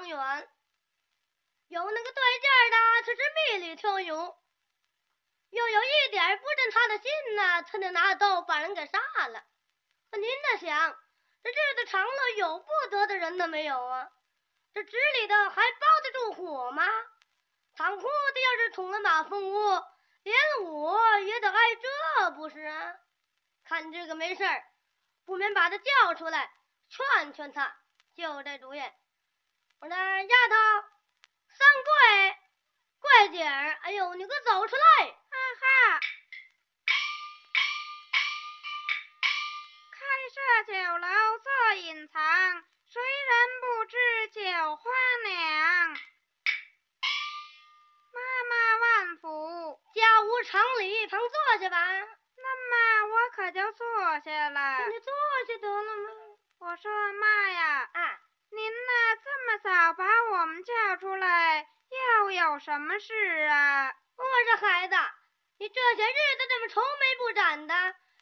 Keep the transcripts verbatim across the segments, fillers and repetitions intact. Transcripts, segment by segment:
长远，有那个对劲儿的，他是蜜里挑油；又有一点不正他的心呢、啊，他就拿刀把人给杀了。可您在想，这日子长了，有不得的人呢没有啊？这纸里头还包得住火吗？唐库的要是捅了马蜂窝，连我也得挨这不是啊？看这个没事儿，不免把他叫出来，劝劝他。就这主意，我说丫头，三桂桂姐儿，哎呦，你给我走出来！啊哈，开设酒楼做隐藏，谁人不知酒花娘？妈妈万福，家无常理，旁坐下吧。那么我可就坐下了。你坐下得了吗？我说妈呀，啊，您呢这么早把我们叫出来，又有什么事啊？我说孩子，你这些日子怎么愁眉不展的？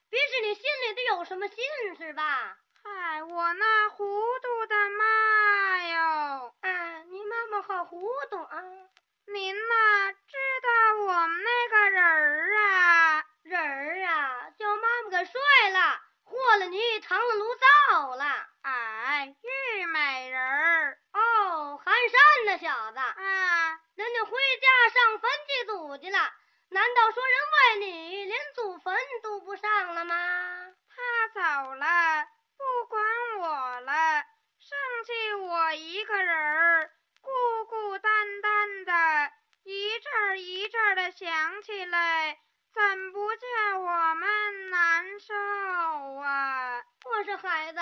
别是你心里头有什么心事吧？嗨，我那糊涂的妈哟！啊，你妈妈好糊涂啊！您呢知道我们那个人儿啊？人儿啊，叫妈妈给睡了。过了泥，尝了炉灶了。哎，玉美人儿哦，寒山那小子啊，人家回家上坟祭祖去了。难道说人为你连祖坟都不上了吗？他走了，不管我了，剩下我一个人儿，孤孤单单的，一阵儿一阵儿的想起来。怎不叫我们难受啊！我说孩子，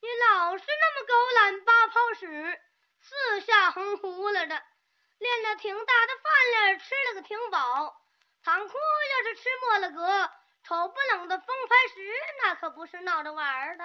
你老是那么狗懒八泡屎，四下横胡了的，练了挺大的饭量，吃了个挺饱。唐库要是吃没了嗝，丑不冷的风拍石，那可不是闹着玩的。